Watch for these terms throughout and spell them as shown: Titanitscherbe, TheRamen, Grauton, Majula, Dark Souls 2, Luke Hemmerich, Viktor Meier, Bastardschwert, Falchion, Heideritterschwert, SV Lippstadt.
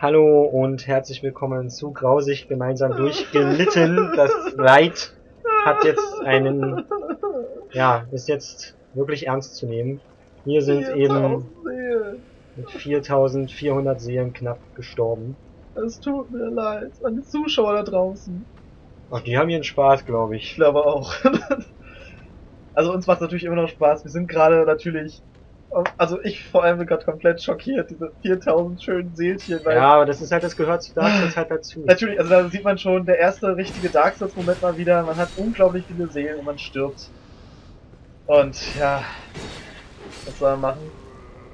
Hallo und herzlich willkommen zu Grausig gemeinsam durchgelitten. Das Leid hat jetzt einen, ja, ist jetzt wirklich ernst zu nehmen. Wir sind eben mit 4400 Seelen knapp gestorben. Es tut mir leid an die Zuschauer da draußen. Ach, die haben ihren Spaß, glaube ich. Ich glaube auch. Also uns macht es natürlich immer noch Spaß. Wir sind gerade natürlich... Also ich vor allem bin gerade komplett schockiert, diese 4000 schönen Seelchen. Weil ja, aber das ist halt, das gehört zu Dark Souls halt dazu. Natürlich, also da sieht man schon, der erste richtige Dark Souls Moment mal wieder, man hat unglaublich viele Seelen und man stirbt. Und ja, was soll man machen?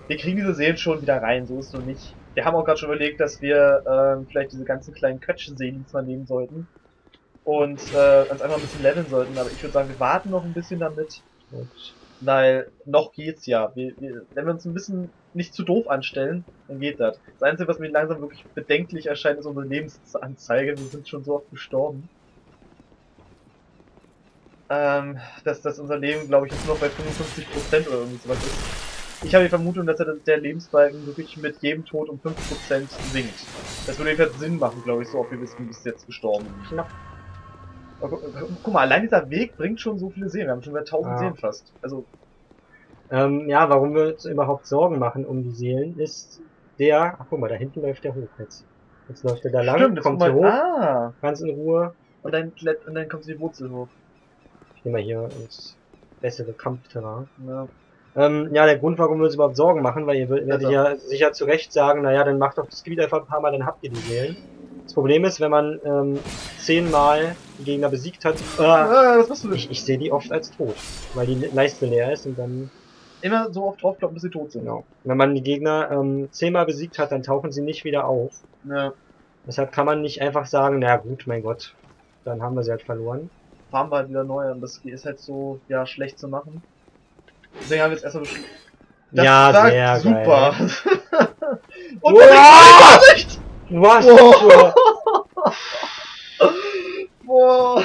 Wir kriegen diese Seelen schon wieder rein, so ist es so nicht. Wir haben auch gerade schon überlegt, dass wir vielleicht diese ganzen kleinen Kötschen-Seelen mal nehmen sollten. Und uns einfach ein bisschen leveln sollten, aber ich würde sagen, wir warten noch ein bisschen damit. Und weil noch geht's ja. Wenn wir uns ein bisschen nicht zu doof anstellen, dann geht das. Das Einzige, was mir langsam wirklich bedenklich erscheint, ist unsere Lebensanzeige. Wir sind schon so oft gestorben. Dass unser Leben, glaube ich, jetzt nur noch bei 55% oder irgendwie sowas ist. Ich habe die Vermutung, dass der Lebensbalken wirklich mit jedem Tod um 5% sinkt. Das würde jedenfalls Sinn machen, glaube ich, so oft wie wir bis jetzt gestorben sind. Knapp. Guck mal, allein dieser Weg bringt schon so viele Seelen. Wir haben schon wieder 1000 Seelen fast. Also. Ja, warum wir uns überhaupt Sorgen machen um die Seelen, ist der... Ach guck mal, da hinten läuft der hoch jetzt. Jetzt läuft der da lang, stimmt, kommt hier hoch, ganz in Ruhe. Und dann kommt die Wurzel hoch. Ich nehme mal hier ins bessere Kampfterrain. Ja. Ja, der Grund, warum wir uns überhaupt Sorgen machen, weil ihr werdet ja sicher zu Recht sagen, naja, dann macht doch das Gebiet einfach ein paar Mal, dann habt ihr die Seelen. Das Problem ist, wenn man 10 Mal die Gegner besiegt hat, was machst du denn? Ich sehe die oft als tot, weil die Leiste leer ist und dann... Immer so oft drauf glauben, bis sie tot sind. Genau. Wenn man die Gegner 10 Mal besiegt hat, dann tauchen sie nicht wieder auf. Ja. Deshalb kann man nicht einfach sagen, na gut, mein Gott, dann haben wir sie halt verloren. Fahren wir halt wieder neu und das ist halt so, ja, schlecht zu machen. Deswegen haben wir jetzt erstmal beschlossen. Ja, sehr super. Geil. Und Vorsicht! Was? Boah!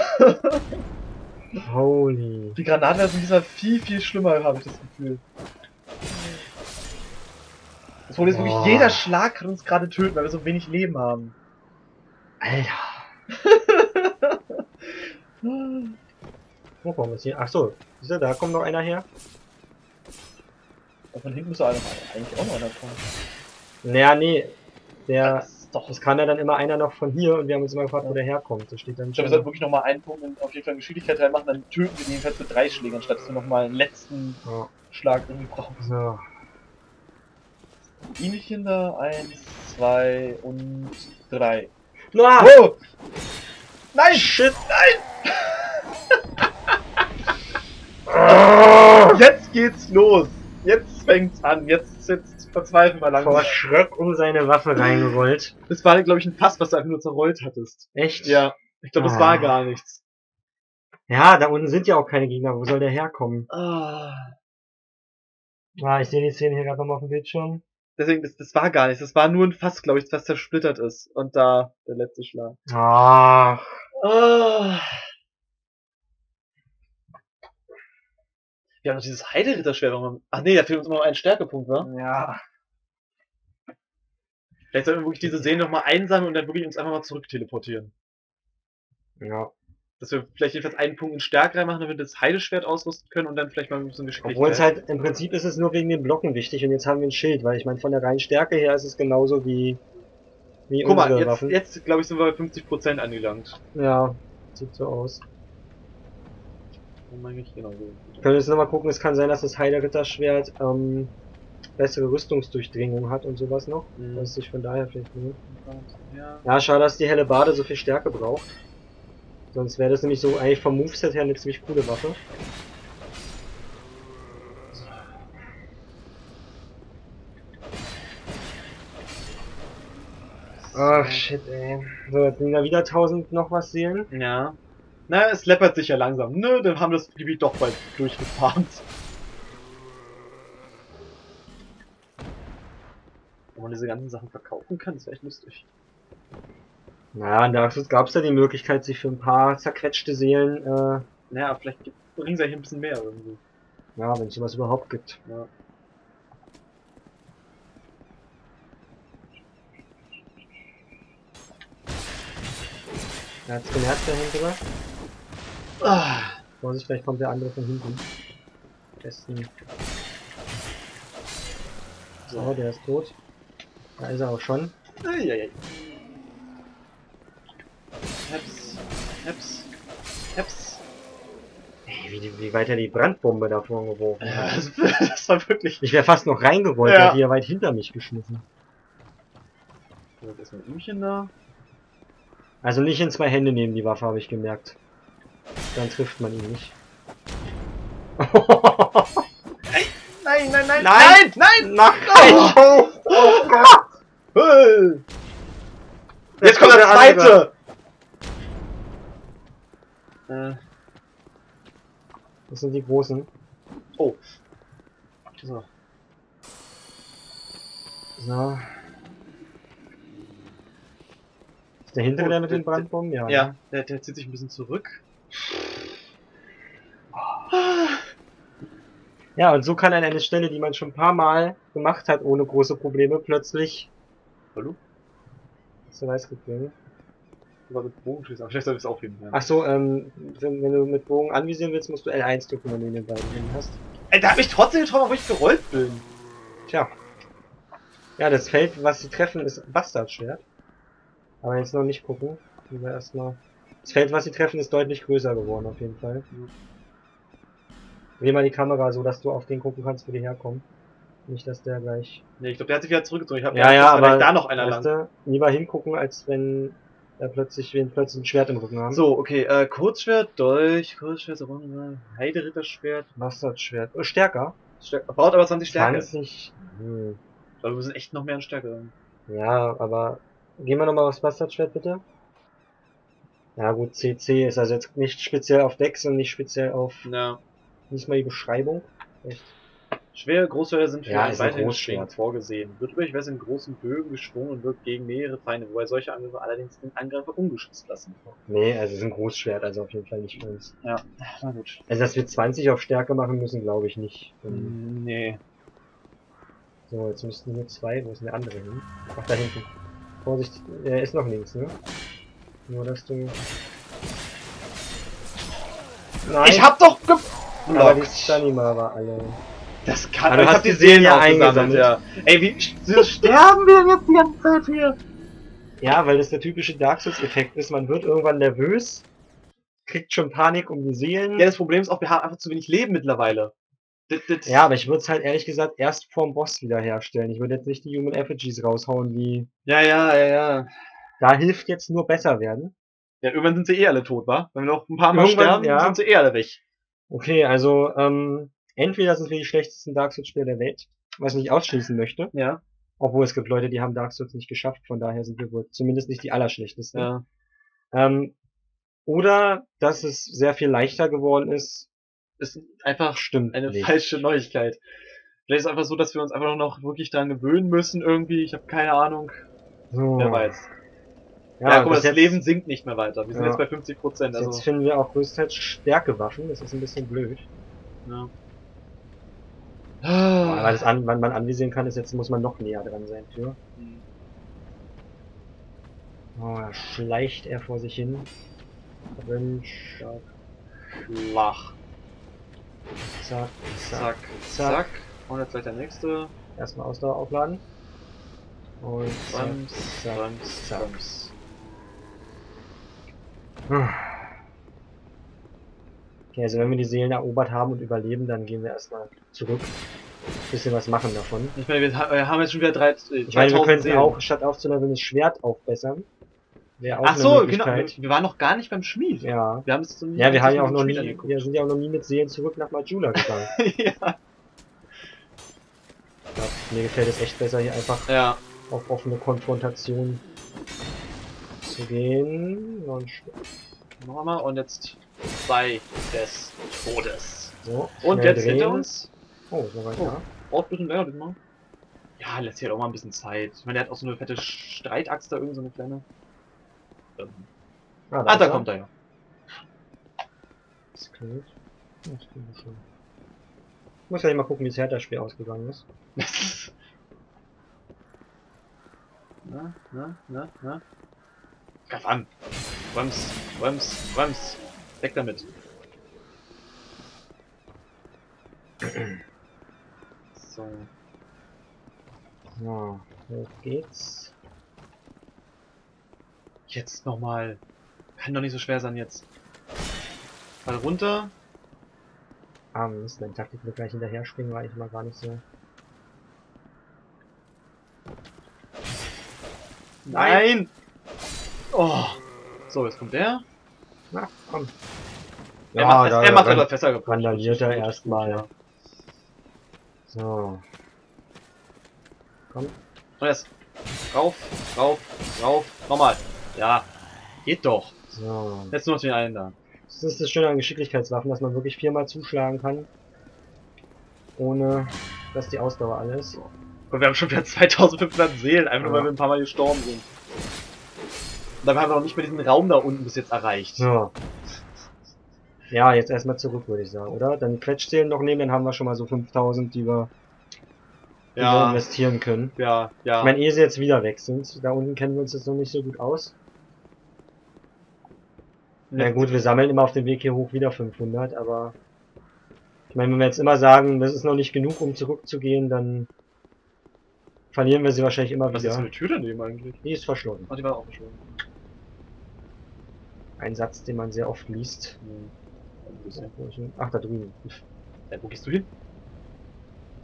Holy. Die Granaten sind diesmal viel, viel schlimmer, habe ich das Gefühl. Das wurde jetzt wirklich jeder Schlag kann uns gerade töten, weil wir so wenig Leben haben. Alter. Wo kommen wir jetzt hier? Achso, da kommt noch einer her. Von hinten müsste eigentlich auch noch einer kommen. Naja, nee. Das kann ja dann immer einer noch von hier und wir haben uns immer gefragt, wo der herkommt. Das steht dann schon. Wir sollten wirklich nochmal einen Punkt auf jeden Fall Geschwindigkeit reinmachen, dann töten wir den jedenfalls mit 3 Schlägen, anstatt dass wir nochmal einen letzten Schlag irgendwie brauchen. So. Ähnlichen da, 1, 2 und 3. Na! Oh! Nein! Shit! Nein! Jetzt geht's los! Jetzt fängt's an! Jetzt verzweifeln wir langsam. Vor Schreck um seine Waffe reingerollt. Das war, glaube ich, ein Fass, was du einfach nur zerrollt hattest. Echt? Ja. Ich glaube, das war gar nichts. Ja, da unten sind ja auch keine Gegner. Wo soll der herkommen? Ich sehe die Szene hier gerade nochmal auf dem Bildschirm. Deswegen, das war gar nichts. Das war nur ein Fass, glaube ich, was zersplittert ist. Und da der letzte Schlag. Ach. Wir haben noch dieses Heideritterschwert. Ach nee, da fehlt uns immer noch ein Stärkepunkt, ne? Ja. Vielleicht sollten wir wirklich diese Seen nochmal einsammeln und dann wirklich uns einfach mal zurück teleportieren. Ja. Dass wir vielleicht jedenfalls einen Punkt in Stärke reinmachen, damit wir das Heideschwert ausrüsten können und dann vielleicht mal ein bisschen Geschicklichkeit. Obwohl es halt, im Prinzip ist es nur wegen den Blocken wichtig und jetzt haben wir ein Schild, weil ich meine, von der reinen Stärke her ist es genauso wie guck unsere mal, jetzt glaube ich sind wir bei 50% angelangt. Ja, sieht so aus. Wir können jetzt nochmal gucken, es kann sein, dass das Heideritterschwert bessere Rüstungsdurchdringung hat und sowas noch. Mhm. Das ist sich von daher vielleicht nicht. Ja, schade, dass die Hellebarde so viel Stärke braucht. Sonst wäre das nämlich so eigentlich vom Moveset her eine ziemlich coole Waffe. Ach shit, ey. So, jetzt sind da wieder 1000 noch was Seelen. Ja. Na, es läppert sich ja langsam. Nö, dann haben wir das Gebiet doch bald durchgefahren. Wo man diese ganzen Sachen verkaufen kann, ist echt lustig. Naja, in Dark Souls gab es ja die Möglichkeit, sich für ein paar zerquetschte Seelen... Naja, vielleicht bringen sie ja hier ein bisschen mehr irgendwie. Ja, wenn es sowas überhaupt gibt. Ja. Er hat's gemerkt da hinten gemacht. Ah, Vorsicht, vielleicht kommt der andere von hinten. Dessen. So, der ist tot. Da ist er auch schon. Eieiei. Heps, heps, heps. Ey, wie weit er die Brandbombe da vorne geworfen hat. Ja, das war wirklich... Ich wäre fast noch reingerollt, ja. Die er weit hinter mich geschmissen. So, das ist ein Blümchen da. Also nicht in zwei Hände nehmen die Waffe, habe ich gemerkt. Dann trifft man ihn nicht. Nein, nein, nein, nein, nein, nein, nein, nein. Oh, oh Gott. Jetzt kommt der zweite. Das sind die großen. Oh. So. So. Ist der hintere der mit den Brandbomben? Ja. Ja, der zieht sich ein bisschen zurück. Ja, und so kann an eine Stelle, die man schon ein paar Mal gemacht hat, ohne große Probleme, plötzlich... Hallo? Hast du weiß gekriegt? Aber mit Bogen schießen, aber vielleicht soll ich es aufheben. Ja. Achso, wenn du mit Bogen anvisieren willst, musst du L1 drücken, wenn du den beiden Händen hast. Ey, der hat mich trotzdem getroffen, obwohl ich gerollt bin. Tja. Ja, das Feld, was sie treffen, ist Bastardschwert. Aber jetzt noch nicht gucken. Erstmal. Das Feld, was sie treffen, ist deutlich größer geworden, auf jeden Fall. Mhm. Dreh mal die Kamera, so dass du auf den gucken kannst, wo die herkommen. Nicht, dass der gleich... Ne, ich glaube, der hat sich wieder zurückgezogen. Ich habe ja, aber da noch einer lang. Lieber hingucken, als wenn wir plötzlich ein Schwert im Rücken haben. So, okay, Kurzschwert, Dolch, Kurzschwert, so Heideritterschwert, Bastardschwert. Oh, stärker. Baut aber 20 Stärke. 20. Hm. Ich glaube, wir müssen echt noch mehr an Stärke haben. Ja, aber... Gehen wir nochmal aufs Bastardschwert, bitte. Ja gut, CC ist also jetzt nicht speziell auf Dex und nicht speziell auf... Na. Diesmal die Beschreibung. Echt. Schwere Großschwerter sind für ein weiteres Schwingen vorgesehen. Wird üblicherweise in großen Bögen geschwungen und wirkt gegen mehrere Feinde, wobei solche Angriffe allerdings den Angreifer ungeschützt lassen. Nee, also es ist ein Großschwert, also auf jeden Fall nicht für uns. Ja, na gut. Also dass wir 20 auf Stärke machen müssen, glaube ich nicht. Nee. So, jetzt müssten nur zwei, wo ist denn der andere hin? Ach, da hinten. Vorsicht, er ist noch links, ne? Nur, dass du... Nein. Ich hab doch ge... Aber die Stanima war alle... Das kann... Aber ich hab die Seelen ja eingesammelt, ja. Ey, wie sterben wir jetzt die ganze Zeit hier? Ja, weil das der typische Dark Souls-Effekt ist. Man wird irgendwann nervös, kriegt schon Panik um die Seelen. Ja, das Problem ist auch, wir haben einfach zu wenig Leben mittlerweile. Ja, aber ich würde es halt ehrlich gesagt erst vorm Boss wiederherstellen. Ich würde jetzt nicht die Human Effigies raushauen, die... Ja. Da hilft jetzt nur besser werden. Ja, irgendwann sind sie eh alle tot, wa? Wenn wir noch ein paar Mal sterben, ja, sind sie eh alle weg. Okay, also, entweder sind wir die schlechtesten Dark Souls-Spieler der Welt, was ich nicht ausschließen möchte. Ja. Obwohl es gibt Leute, die haben Dark Souls nicht geschafft, von daher sind wir wohl zumindest nicht die allerschlechtesten. Ja. Oder, dass es sehr viel leichter geworden ist, ist einfach falsche Neuigkeit. Vielleicht ist es einfach so, dass wir uns einfach noch wirklich daran gewöhnen müssen irgendwie. Ich habe keine Ahnung. So. Wer weiß. Ja, guck mal, das Leben sinkt nicht mehr weiter. Wir sind jetzt bei 50%. Also jetzt finden wir auch größtenteils Stärkewaffen. Das ist ein bisschen blöd. Ja. Aber das wann man anvisieren kann, ist jetzt, muss man noch näher dran sein für. Oh, da schleicht er vor sich hin. Schlach. Zack, zack, zack. Und jetzt gleich der nächste. Erstmal Ausdauer aufladen. Und Rams, zack, Rams, zack. Rams. Okay, also wenn wir die Seelen erobert haben und überleben, dann gehen wir erstmal zurück. Ein bisschen was machen davon. Ich meine, wir haben jetzt schon wieder 3000. Ich meine, wir können auch statt aufzuleveln das Schwert aufbessern. Ach so, genau. Wir waren noch gar nicht beim Schmied. Ja. Wir haben es sind ja auch noch nie mit Seelen zurück nach Majula gegangen. Ja. Ja. Mir gefällt es echt besser, hier einfach auf offene Konfrontation zu gehen. Und nochmal und jetzt zwei des Todes. So, und jetzt drehen. Hinter uns. Oh, so weit da. Braucht ein bisschen länger, bitte mal. Ja, lässt hier auch mal ein bisschen Zeit. Ich meine, der hat auch so eine fette Streitaxt da, irgend so eine kleine. Da kommt er ja. Das klingt. Das klingt schon. Ich muss ja nicht mal gucken, wie es das Spiel ausgegangen ist. Na, greif an! Wams. Weg damit. So. So, hoch geht's. Jetzt nochmal. Kann doch nicht so schwer sein jetzt. Fall runter. Ah, wir müssen den Taktikblick gleich hinterher springen, weil ich mal gar nicht so. Nein! Oh! So, jetzt kommt der. Na, komm. Er macht aber besser gepackt. Vandaliert er erstmal, ja. So. Komm. Press. Rauf. Nochmal. Ja. Geht doch. So. Jetzt nur noch den einen da. Das ist das Schöne an Geschicklichkeitswaffen, dass man wirklich viermal zuschlagen kann. Ohne, dass die Ausdauer alle ist. Und wir haben schon wieder 2500 Seelen, einfach nur weil wir ein paar Mal gestorben sind. Und dabei haben wir noch nicht mal diesen Raum da unten bis jetzt erreicht. Ja. Ja, jetzt erstmal zurück, würde ich sagen, oder? Dann die Quetschseelen noch nehmen, dann haben wir schon mal so 5000, die wir investieren können. Ja. Ich meine, ehe sie jetzt wieder weg sind, da unten kennen wir uns jetzt noch nicht so gut aus. Na ja, gut, wir sammeln immer auf dem Weg hier hoch wieder 500, aber... Ich meine, wenn wir jetzt immer sagen, das ist noch nicht genug, um zurückzugehen, dann... Verlieren wir sie wahrscheinlich immer wieder. Was ist für eine Tür daneben eigentlich? Die ist verschlossen. Oh, die war auch verschlossen. Ein Satz, den man sehr oft liest. Mhm. Ach, da drüben. Wo gehst du hin?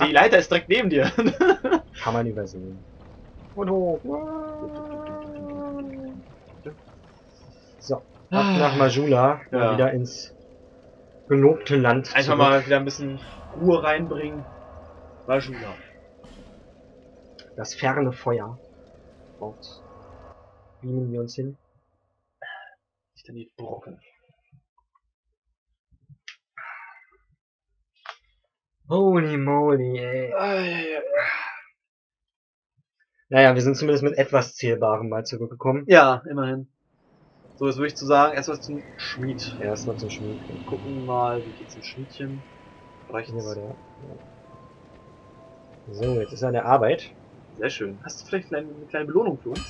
Die Leiter ist direkt neben dir. Kann man übersehen. Und hoch. So, ab nach Majula. Ja. Wieder ins gelobte Land. Einfach zurück. Mal wieder ein bisschen Ruhe reinbringen. Majula. Das ferne Feuer. Und beamen wir uns hin. Nicht an die Brocken. Holy moly, ey. Naja, wir sind zumindest mit etwas Zählbarem mal zurückgekommen. Ja, immerhin. So, jetzt würde ich zu sagen, erstmal zum Schmied. Ja, erstmal zum Schmied. Wir gucken mal, wie geht's im Schmiedchen. Reicht mir bei der. So, jetzt ist er an der Arbeit. Sehr schön. Hast du vielleicht eine kleine Belohnung für uns?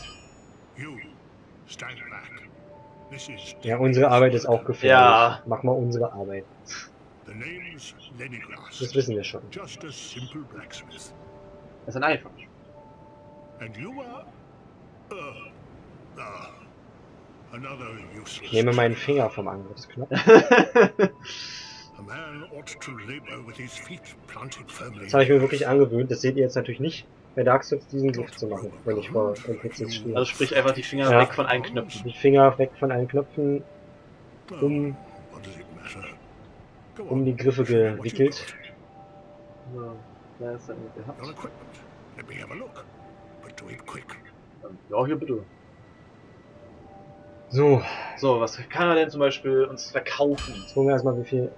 Ja, unsere Arbeit ist auch gefährlich. Ja. Mach mal unsere Arbeit. Das wissen wir schon. Das ist ein einfach. Ich nehme meinen Finger vom Angriffsknopf. Das habe ich mir wirklich angewöhnt. Das seht ihr jetzt natürlich nicht. Bei Dark Souls diesen Griff zu machen, wenn ich vor dem PC spiele. Also sprich einfach die Finger weg von allen Knöpfen. Die Finger weg von allen Knöpfen, um die Griffe gewickelt. So, da ist er mit gehabt. Ja, hier bitte. So. So, was kann er denn zum Beispiel uns verkaufen? Jetzt gucken wir erstmal, wie viel...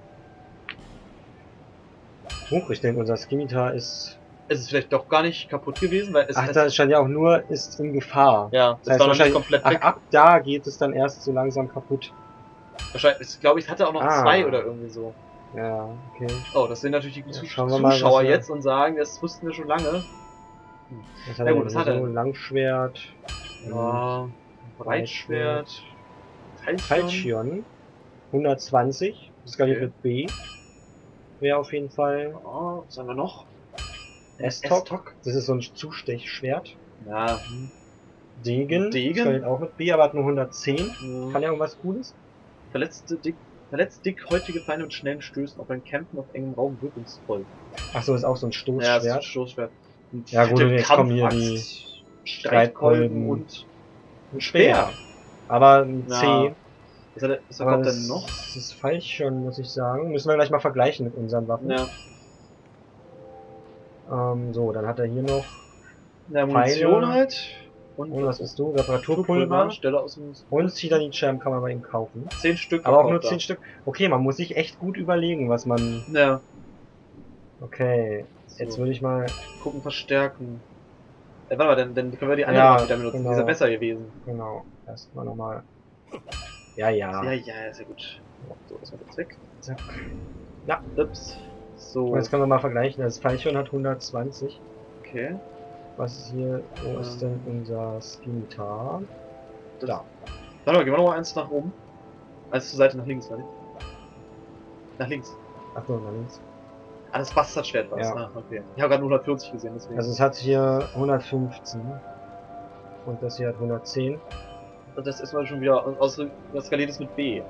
Huch, ich denke, unser Skimitar ist... Es ist vielleicht doch gar nicht kaputt gewesen, weil es... Ach, da stand ja auch nur, ist in Gefahr. Ja, das war noch nicht komplett weg. Ab da geht es dann erst so langsam kaputt. Wahrscheinlich, ich glaube, ich hatte auch noch zwei oder irgendwie so. Ja, okay. Oh, das sind natürlich die Zuschauer jetzt und sagen, das wussten wir schon lange. Was hat er? Was hat er? Langschwert. Ja, Breitschwert. Falchion. 120. Skaliert mit B. Wäre auf jeden Fall... Oh, was haben wir noch? S-Tok, das ist so ein Zustechschwert. Ja. Degen. Stellt auch mit B, aber hat nur 110. Mhm. Kann ja irgendwas Cooles. Verletzt dick, häutige Feinde mit schnellen Stößen, auch beim Kämpfen auf engem Raum wirkungsvoll. Achso, ist auch so ein Stoßschwert. Ja, so ein Stoßschwert. Und ja gut, jetzt kommen hier die Streitkolben und ein Speer. Aber ein C. Was kommt denn noch? Das ist falsch schon, muss ich sagen. Müssen wir gleich mal vergleichen mit unseren Waffen. Ja. So, dann hat er hier noch Munition halt. Und was bist du? Reparaturpulver. Und Titanitscherbe kann man bei ihm kaufen. 10 Stück. Aber auch nur 10 Stück. Okay, man muss sich echt gut überlegen, was man... Ja. Okay, so. Jetzt würde ich mal... Gucken, verstärken. Warte mal, dann können wir die anderen wieder benutzen. Genau. Die ist ja besser gewesen. Genau, erstmal nochmal... Ja, sehr gut. So, das war jetzt weg. Zack. Ja, ups. So. Jetzt können wir mal vergleichen. Das Falchion hat 120. Okay. Was ist hier? Wo ist denn unser Skimitar? Da. Warte mal, gehen wir nochmal eins nach oben. Eins zur Seite, nach links, warte. Nach links. Ach so, nach links. Ah, das Bastardschwert war es. Ja. Ah, okay. Ich habe gerade 140 gesehen, deswegen. Also es hat hier 115. Und das hier hat 110. Und das ist mal schon wieder aus das skaliert ist mit B.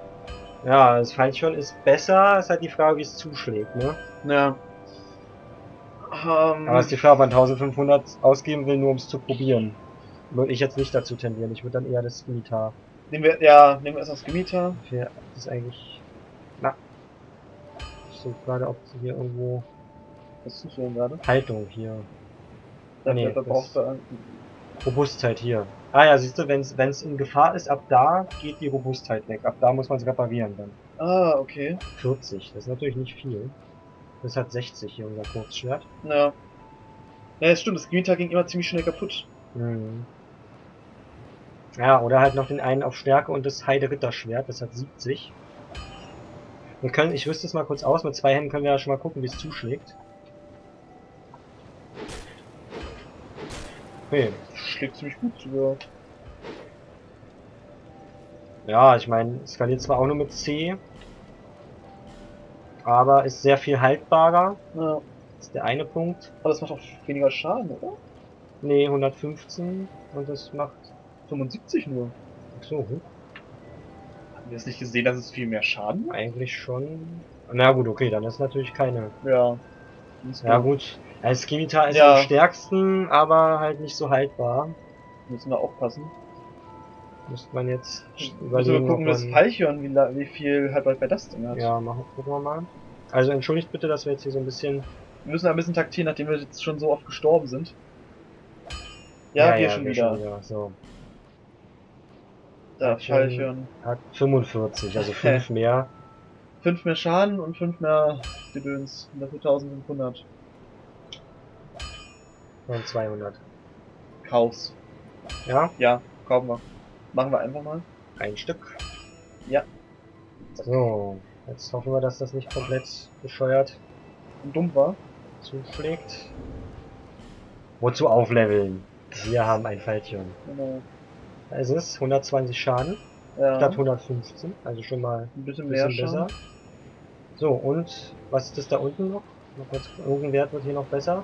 Ja, das fand ich schon, ist besser. Ist halt die Frage, wie es zuschlägt, ne? Ja. Aber ist die Frage, ob man 1500 ausgeben will, nur um es zu probieren. Würde ich jetzt nicht dazu tendieren. Ich würde dann eher das Gemieter. Nehmen wir, ja, nehmen wir erst das Gemieter. Ja, das ist eigentlich... Na. Ich suche gerade, ob sie hier irgendwo... Was suchst du denn gerade? Haltung hier. Da nee, brauchst du Robustheit hier. Ah ja, siehst du, wenn es in Gefahr ist, ab da geht die Robustheit weg. Ab da muss man es reparieren dann. Ah, okay. 40, das ist natürlich nicht viel. Das hat 60 hier, unser Kurzschwert. Ja. Ja, das stimmt, das Gemieter ging immer ziemlich schnell kaputt. Mhm. Ja, oder halt noch den einen auf Stärke und das Heide-Ritter-Schwert, das hat 70. Wir können, ich rüste es mal kurz aus, mit 2 Händen können wir ja schon mal gucken, wie es zuschlägt. Okay. Schlägt ziemlich gut sogar. Ja, ich meine, skaliert zwar auch nur mit C, aber ist sehr viel haltbarer. Ja. Das ist der eine Punkt. Aber das macht auch weniger Schaden, oder? Nee, 115 und das macht 75 nur. Ach so, hm? Haben wir es nicht gesehen, dass es viel mehr Schaden? Eigentlich schon. Na gut, okay, dann ist natürlich keine. Ja. Ja gut. Als Skimitar ist am stärksten, aber halt nicht so haltbar. Müssen wir aufpassen. Müsste man jetzt überlegen. Wir gucken, das Fallhirn, wie viel Haltbarkeit bei das Ding hat. Ja, gucken wir mal. Also entschuldigt bitte, dass wir jetzt hier so ein bisschen... Wir müssen ein bisschen taktieren, nachdem wir jetzt schon so oft gestorben sind. Ja, ja, hier ja, schon, wieder. So. Da, Fallhirn. Hat 45, also 5 mehr. 5 mehr Schaden und 5 mehr Gedöns. Dafür 1500. Und 200. Chaos. Ja? Ja, kaufen wir. Machen wir einfach mal. Ein Stück. Ja. So, jetzt hoffen wir, dass das nicht komplett bescheuert und dumm war. Zuschlägt. Wozu aufleveln? Wir haben ein Fallchen. Genau. Da ist es 120 Schaden. Ja. Statt 115. Also schon mal ein bisschen mehr besser. So, und was ist das da unten noch? Irgendein Wert wird hier noch besser.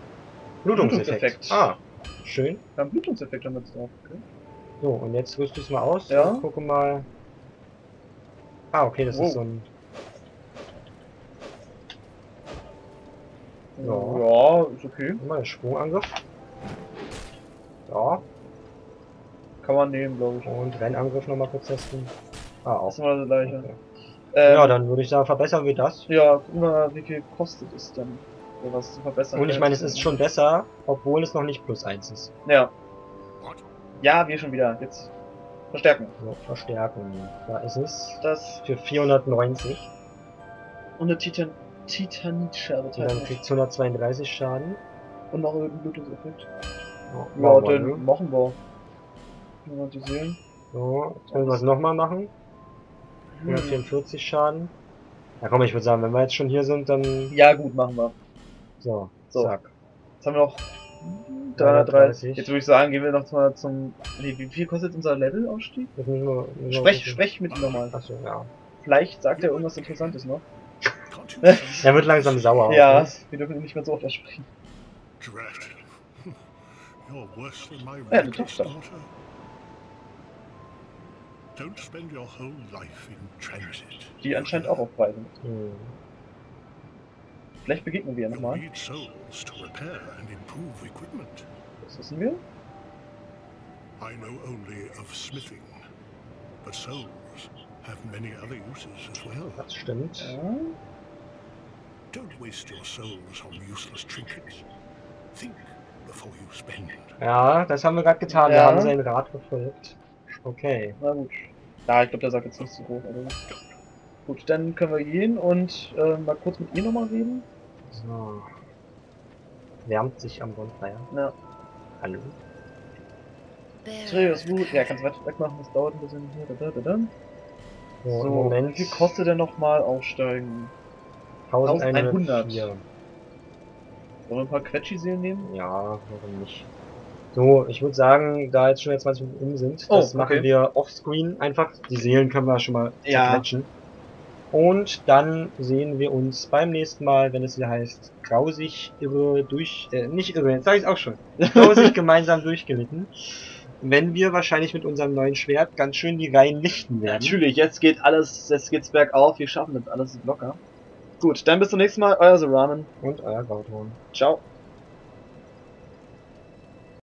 Blutungseffekt. Ah, schön. Wir haben Blutungseffekt damit drauf. Okay. So, und jetzt rüste ich es mal aus. Ja. Und gucke mal. Ah, okay, das ist so ein... So. Ja, ist okay. Mal einen Sprungangriff. Ja. Kann man nehmen, glaube ich. Und Rennangriff nochmal kurz testen. Ah, auch. Das ist mal das gleiche. Okay. Ja, dann würde ich sagen, verbessern wir das. Ja, guck mal, wie viel kostet es dann, was zu verbessern. Und ich meine, es ist schon besser, obwohl es noch nicht +1 ist. Ja. Ja, wir schon wieder. Jetzt verstärken. So, verstärken. Da ist es. Das für 490. Und eine Titanitscherbe. Dann kriegt es 132 Schaden. Und noch irgendein Blutungseffekt. Ja, dann machen wir. Mal sehen. So, jetzt können wir es nochmal machen. 144 Schaden. Na komm, ich würde sagen, wenn wir jetzt schon hier sind, dann... Ja gut, machen wir. So, zack. Jetzt haben wir noch 330. Jetzt würde ich sagen, gehen wir noch mal zum... Nee, wie viel kostet unser Levelaufstieg? Sprech mit ihm nochmal. Achso, ja. Vielleicht sagt er irgendwas Interessantes noch. Er wird langsam sauer. Ja, wir dürfen ihn nicht mehr so oft ersprechen. Ja, du kriegst das. Die anscheinend auch aufweisen. Vielleicht begegnen wir ja nochmal. Was wissen wir? Das stimmt. Ja. Ja, das haben wir gerade getan. Ja. Wir haben seinen Rat gefolgt. Okay. Na gut. Ja, ich glaube, der sagt jetzt nicht so hoch. Also. Gut, dann können wir gehen und mal kurz mit ihr nochmal reden. So. Wärmt sich am Bonfire. Ja. Hallo. Serious Root. Ja, kannst du weiter wegmachen, das dauert ein bisschen. So, so Moment. Wie viel kostet denn nochmal aufsteigen? 1104. Wollen wir ein paar Quetschi-Seelen nehmen? Ja, warum nicht? So, ich würde sagen, da jetzt schon wieder 20 Minuten um sind, das machen wir offscreen einfach. Die Seelen können wir schon mal zerquetschen. Und dann sehen wir uns beim nächsten Mal, wenn es wieder heißt, grausig irre durch, nicht irre, jetzt sag ich's auch schon, grausig gemeinsam durchgeritten. Wenn wir wahrscheinlich mit unserem neuen Schwert ganz schön die Reihen lichten werden. Natürlich, jetzt geht alles, jetzt geht's bergauf, wir schaffen das, alles ist locker. Gut, dann bis zum nächsten Mal, euer TheRamen und euer Grauton. Ciao.